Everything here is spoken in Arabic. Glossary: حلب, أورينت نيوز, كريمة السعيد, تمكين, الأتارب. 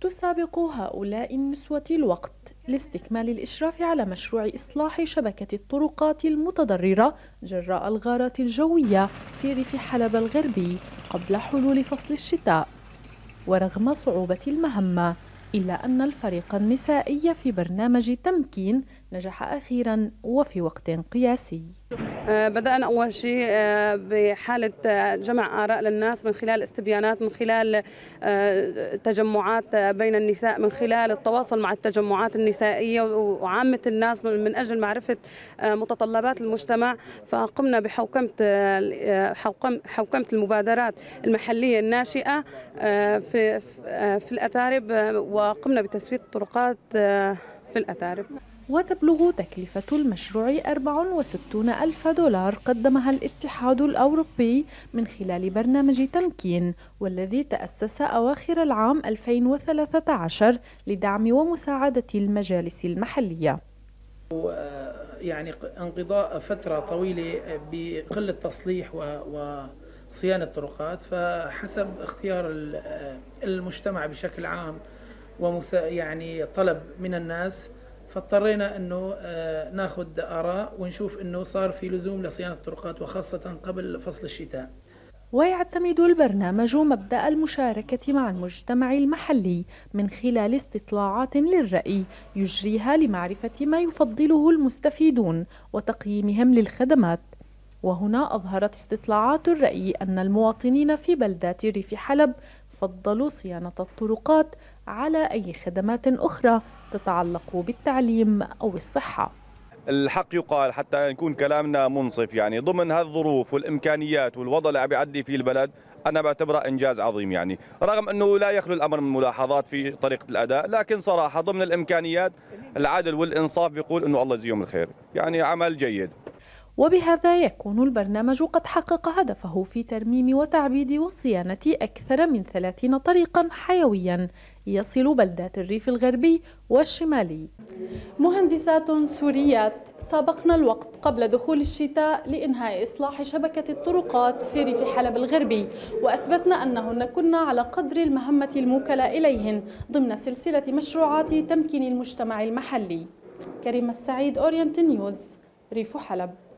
تسابق هؤلاء النسوة الوقت لاستكمال الإشراف على مشروع إصلاح شبكة الطرقات المتضررة جراء الغارات الجوية في ريف حلب الغربي قبل حلول فصل الشتاء. ورغم صعوبة المهمة إلا أن الفريق النسائي في برنامج تمكين نجح أخيراً وفي وقت قياسي. بدأنا أول شيء بحالة جمع آراء للناس من خلال استبيانات، من خلال تجمعات بين النساء، من خلال التواصل مع التجمعات النسائية وعامة الناس من أجل معرفة متطلبات المجتمع. فقمنا بحوكمة المبادرات المحلية الناشئة في الأتارب، وقمنا بتسوية الطرقات في الأتارب. وتبلغ تكلفة المشروع 64,000 دولار قدمها الاتحاد الأوروبي من خلال برنامج تمكين، والذي تأسس أواخر العام 2013 لدعم ومساعدة المجالس المحلية. يعني انقضاء فترة طويلة بقلة تصليح وصيانة الطرقات، فحسب اختيار المجتمع بشكل عام يعني طلب من الناس، فاضطرينا انه ناخذ اراء ونشوف انه صار في لزوم لصيانه الطرقات وخاصه قبل فصل الشتاء. ويعتمد البرنامج مبدأ المشاركة مع المجتمع المحلي من خلال استطلاعات للرأي يجريها لمعرفة ما يفضله المستفيدون وتقييمهم للخدمات. وهنا أظهرت استطلاعات الرأي أن المواطنين في بلدات ريف حلب فضلوا صيانة الطرقات على أي خدمات أخرى تتعلق بالتعليم أو الصحة. الحق يقال حتى نكون كلامنا منصف، يعني ضمن هالظروف والإمكانيات والوضع اللي بيعدي فيه البلد أنا بعتبره إنجاز عظيم، يعني رغم أنه لا يخلو الأمر من ملاحظات في طريقة الأداء، لكن صراحة ضمن الإمكانيات العدل والإنصاف بيقول أنه الله يجزيهم الخير، يعني عمل جيد. وبهذا يكون البرنامج قد حقق هدفه في ترميم وتعبيد وصيانة أكثر من 30 طريقا حيويا يصل بلدات الريف الغربي والشمالي. مهندسات سوريات سابقنا الوقت قبل دخول الشتاء لإنهاء إصلاح شبكة الطرقات في ريف حلب الغربي، وأثبتنا أنهن كنا على قدر المهمة الموكلة إليهن ضمن سلسلة مشروعات تمكين المجتمع المحلي. كريمة السعيد، أورينت نيوز، ريف حلب.